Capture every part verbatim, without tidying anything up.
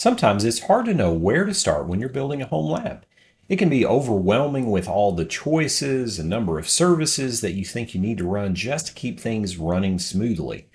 Sometimes it's hard to know where to start when you're building a home lab. It can be overwhelming with all the choices and number of services that you think you need to run just to keep things running smoothly.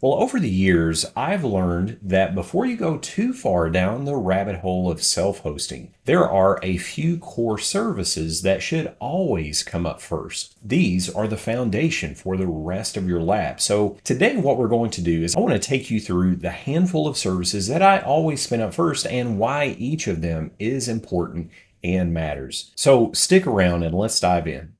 Well, over the years, I've learned that before you go too far down the rabbit hole of self-hosting, there are a few core services that should always come up first. These are the foundation for the rest of your lab. So today what we're going to do is I want to take you through the handful of services that I always spin up first and why each of them is important and matters. So stick around and let's dive in.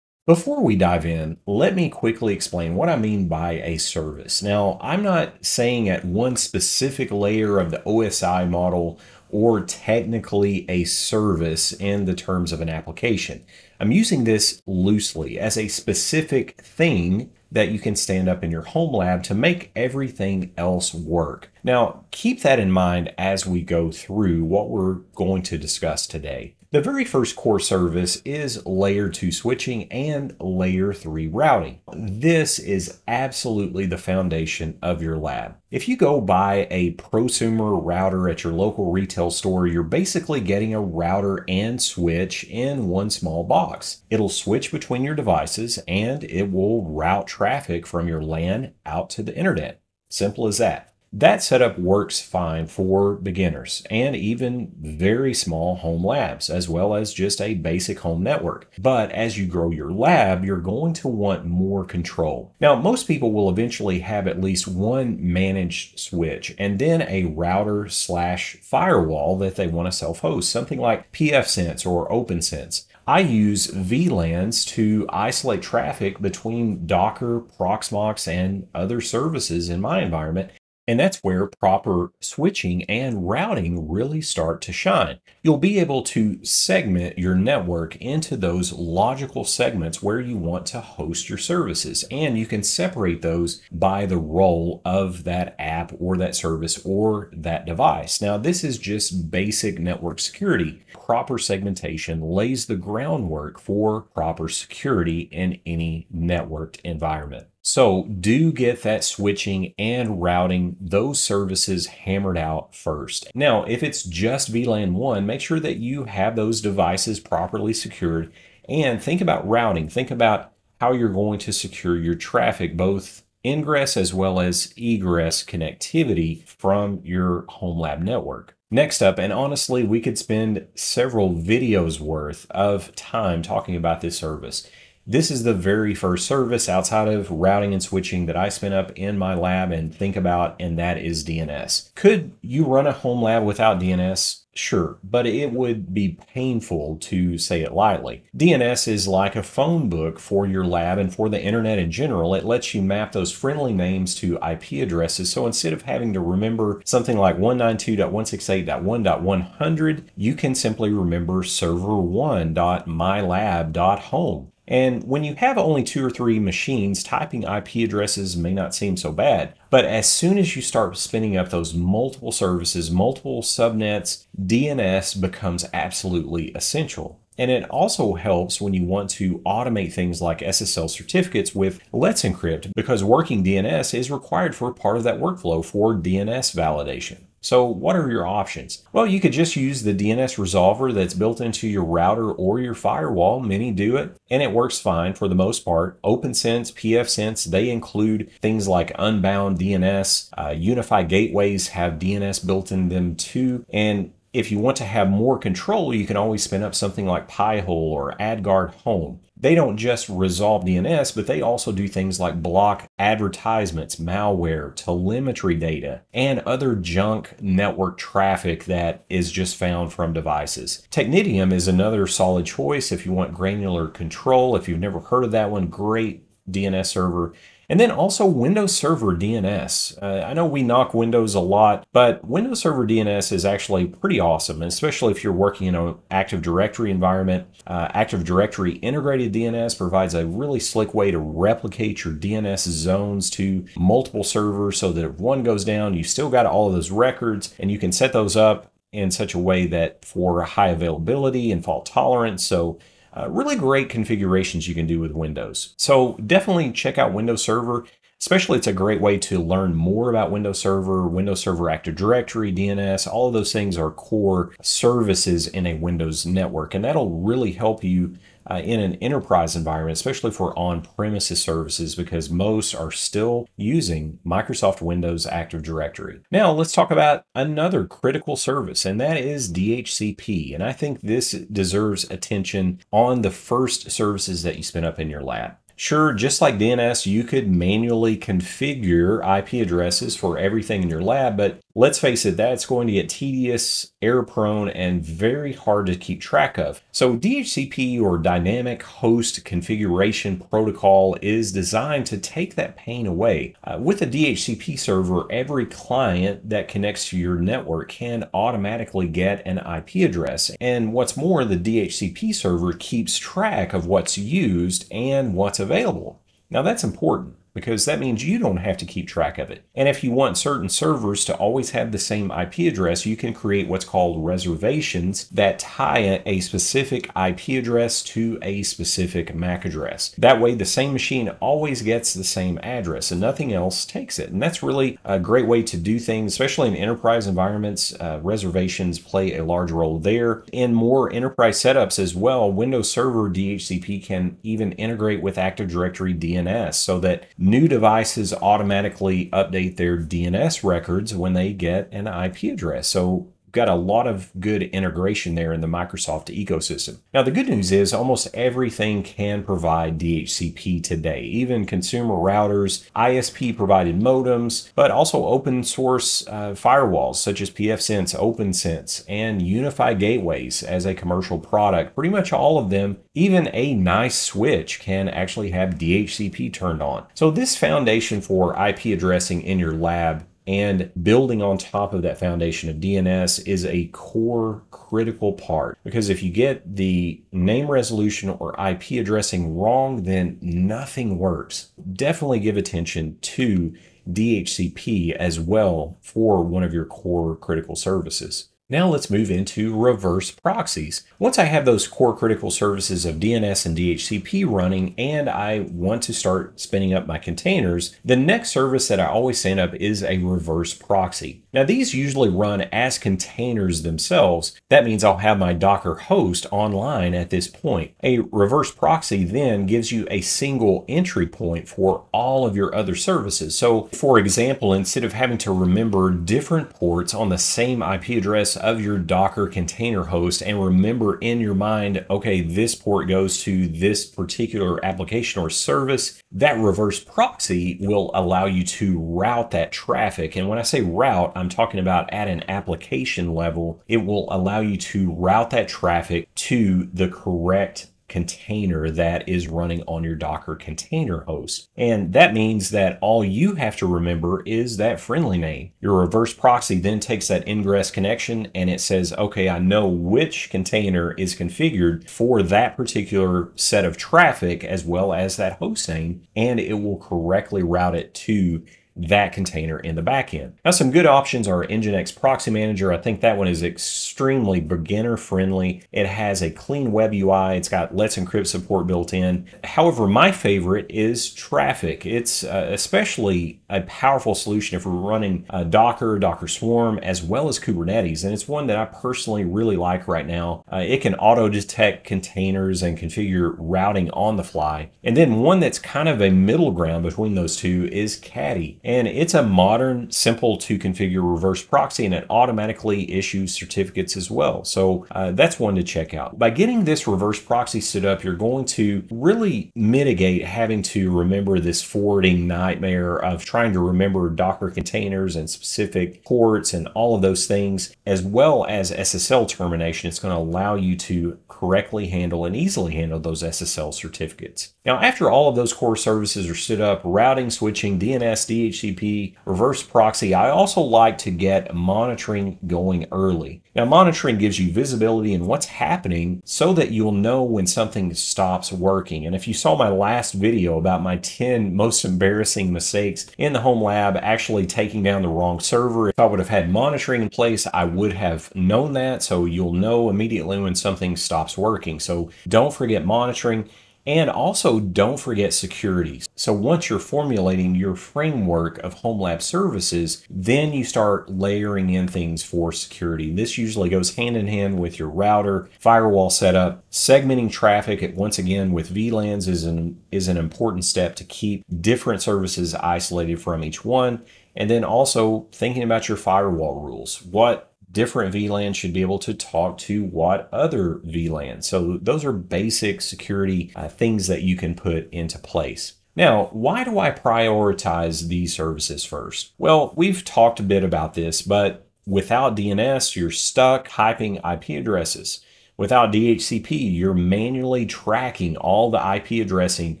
Before we dive in, let me quickly explain what I mean by a service. Now, I'm not saying at one specific layer of the O S I model or technically a service in the terms of an application. I'm using this loosely as a specific thing that you can stand up in your home lab to make everything else work. Now, keep that in mind as we go through what we're going to discuss today. The very first core service is layer two switching and layer three routing. This is absolutely the foundation of your lab. If you go buy a prosumer router at your local retail store, you're basically getting a router and switch in one small box. It'll switch between your devices and it will route traffic from your LAN out to the internet. Simple as that. That setup works fine for beginners and even very small home labs, as well as just a basic home network. But as you grow your lab, you're going to want more control. Now, most people will eventually have at least one managed switch and then a router slash firewall that they want to self-host, something like pfSense or OPNsense. I use V LANs to isolate traffic between Docker, Proxmox, and other services in my environment. And that's where proper switching and routing really start to shine. You'll be able to segment your network into those logical segments where you want to host your services. And you can separate those by the role of that app or that service or that device. Now, this is just basic network security. Proper segmentation lays the groundwork for proper security in any networked environment. So do get that switching and routing, those services hammered out first. Now, if it's just V LAN one, make sure that you have those devices properly secured and think about routing. Think about how you're going to secure your traffic, both ingress as well as egress connectivity from your home lab network. Next up, and honestly, we could spend several videos worth of time talking about this service. This is the very first service outside of routing and switching that I spin up in my lab and think about, and that is D N S. Could you run a home lab without D N S? Sure, but it would be painful to say it lightly. D N S is like a phone book for your lab and for the internet in general. It lets you map those friendly names to I P addresses. So instead of having to remember something like one ninety-two dot one sixty-eight dot one dot one hundred, you can simply remember server one dot my lab dot home. And when you have only two or three machines, typing I P addresses may not seem so bad. But as soon as you start spinning up those multiple services, multiple subnets, D N S becomes absolutely essential. And it also helps when you want to automate things like S S L certificates with Let's Encrypt, because working D N S is required for part of that workflow for D N S validation. So what are your options? Well, you could just use the D N S resolver that's built into your router or your firewall. Many do it, and it works fine for the most part. OPNsense, pfSense, they include things like Unbound D N S. Uh, Unify gateways have D N S built in them too. And if you want to have more control, you can always spin up something like Pi-hole or AdGuard Home. They don't just resolve D N S, but they also do things like block advertisements, malware, telemetry data, and other junk network traffic that is just found from devices. Technidium is another solid choice if you want granular control. If you've never heard of that one, great D N S server. And then also Windows Server D N S. Uh, I know we knock Windows a lot, but Windows Server D N S is actually pretty awesome, especially if you're working in an Active Directory environment. Uh, Active Directory integrated D N S provides a really slick way to replicate your D N S zones to multiple servers so that if one goes down, you still got all of those records and you can set those up in such a way that for high availability and fault tolerance. So Uh, really great configurations you can do with Windows. So definitely check out Windows Server. Especially, it's a great way to learn more about Windows Server, Windows Server Active Directory, D N S, all of those things are core services in a Windows network. And that'll really help you uh, in an enterprise environment, especially for on-premises services, because most are still using Microsoft Windows Active Directory. Now, let's talk about another critical service, and that is D H C P. And I think this deserves attention on the first services that you spin up in your lab. Sure, just like D N S, you could manually configure I P addresses for everything in your lab, but let's face it, that's going to get tedious, error-prone, and very hard to keep track of. So D H C P, or Dynamic Host Configuration Protocol, is designed to take that pain away. Uh, with a D H C P server, every client that connects to your network can automatically get an I P address. And what's more, the D H C P server keeps track of what's used and what's available. Available. Now that's important because that means you don't have to keep track of it. And if you want certain servers to always have the same I P address, you can create what's called reservations that tie a specific I P address to a specific M A C address. That way the same machine always gets the same address and nothing else takes it. And that's really a great way to do things, especially in enterprise environments. Uh, reservations play a large role there. In more enterprise setups as well, Windows Server D H C P can even integrate with Active Directory D N S so that new devices automatically update their D N S records when they get an I P address. So we've got a lot of good integration there in the Microsoft ecosystem. Now, the good news is almost everything can provide D H C P today, even consumer routers, I S P-provided modems, but also open source uh, firewalls such as pfSense, OPNsense, and Unify gateways as a commercial product. Pretty much all of them. Even a nice switch can actually have D H C P turned on. So this foundation for I P addressing in your lab and building on top of that foundation of D N S is a core critical part, because if you get the name resolution or I P addressing wrong, then nothing works. Definitely give attention to D H C P as well for one of your core critical services. Now let's move into reverse proxies. Once I have those core critical services of D N S and D H C P running and I want to start spinning up my containers, the next service that I always stand up is a reverse proxy. Now these usually run as containers themselves. That means I'll have my Docker host online at this point. A reverse proxy then gives you a single entry point for all of your other services. So for example, instead of having to remember different ports on the same I P address of your Docker container host and remember in your mind, okay, this port goes to this particular application or service, that reverse proxy will allow you to route that traffic. And when I say route, I'm talking about at an application level, it will allow you to route that traffic to the correct container that is running on your Docker container host. And that means that all you have to remember is that friendly name. Your reverse proxy then takes that ingress connection and it says, okay, I know which container is configured for that particular set of traffic as well as that host name, and it will correctly route it to that container in the backend. Now, some good options are Nginx Proxy Manager. I think that one is extremely beginner friendly. It has a clean web U I. It's got Let's Encrypt support built in. However, my favorite is Traefik. It's uh, especially a powerful solution if we're running uh, Docker, Docker Swarm, as well as Kubernetes. And it's one that I personally really like right now. Uh, it can auto detect containers and configure routing on the fly. And then one that's kind of a middle ground between those two is Caddy. And it's a modern, simple to configure reverse proxy, and it automatically issues certificates as well. So uh, that's one to check out. By getting this reverse proxy stood up, you're going to really mitigate having to remember this forwarding nightmare of trying to remember Docker containers and specific ports and all of those things, as well as S S L termination. It's going to allow you to correctly handle and easily handle those S S L certificates. Now, after all of those core services are stood up, routing, switching, D N S, D H C P, D H C P reverse proxy, I also like to get monitoring going early. Now, monitoring gives you visibility in what's happening so that you'll know when something stops working. And if you saw my last video about my ten most embarrassing mistakes in the home lab, actually taking down the wrong server, if I would have had monitoring in place, I would have known that. So you'll know immediately when something stops working. So don't forget monitoring. And also don't forget security. So once you're formulating your framework of home lab services, then you start layering in things for security. This usually goes hand in hand with your router, firewall setup, segmenting traffic. Once again, with V LANs is an, is an important step to keep different services isolated from each one. And then also thinking about your firewall rules. What different V LANs should be able to talk to what other V LANs. So those are basic security uh, things that you can put into place. Now, why do I prioritize these services first? Well, we've talked a bit about this, but without D N S, you're stuck hyping I P addresses. Without D H C P, you're manually tracking all the I P addressing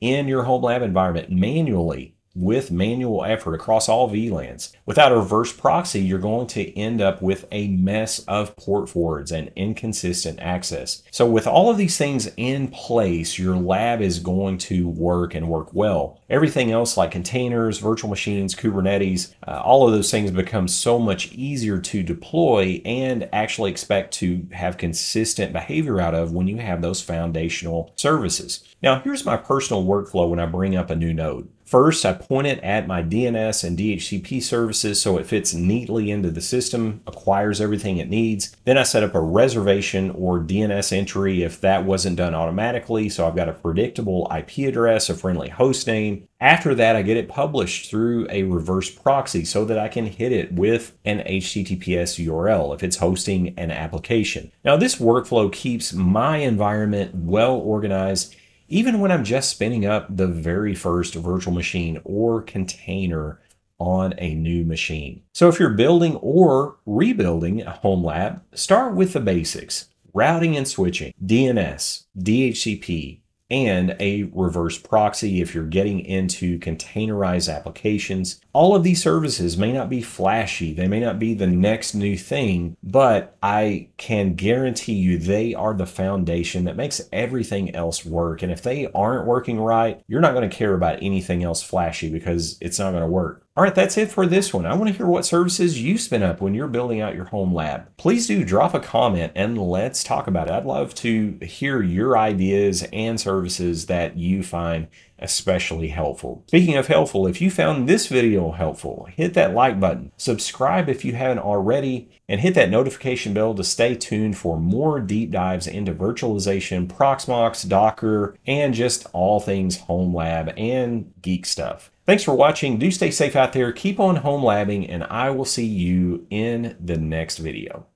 in your home lab environment manually, with manual effort across all V LANs. Without a reverse proxy, you're going to end up with a mess of port forwards and inconsistent access. So with all of these things in place, your lab is going to work and work well. Everything else like containers, virtual machines, Kubernetes, uh, all of those things become so much easier to deploy and actually expect to have consistent behavior out of when you have those foundational services. Now, here's my personal workflow when I bring up a new node. First, I point it at my D N S and D H C P services so it fits neatly into the system, acquires everything it needs. Then I set up a reservation or D N S entry if that wasn't done automatically, so I've got a predictable I P address, a friendly host name. After that, I get it published through a reverse proxy so that I can hit it with an H T T P S U R L if it's hosting an application. Now, this workflow keeps my environment well organized even when I'm just spinning up the very first virtual machine or container on a new machine. So if you're building or rebuilding a home lab, start with the basics: routing and switching, D N S, D H C P, and a reverse proxy if you're getting into containerized applications. All of these services may not be flashy, they may not be the next new thing, but I can guarantee you they are the foundation that makes everything else work. And if they aren't working right, you're not going to care about anything else flashy because it's not going to work. All right, that's it for this one. I want to hear what services you spin up when you're building out your home lab. Please do drop a comment and let's talk about it. I'd love to hear your ideas and services that you find especially helpful. Speaking of helpful, if you found this video helpful, hit that like button, subscribe if you haven't already, and hit that notification bell to stay tuned for more deep dives into virtualization, Proxmox, Docker, and just all things home lab and geek stuff. Thanks for watching. Do stay safe out there. Keep on home labbing, and I will see you in the next video.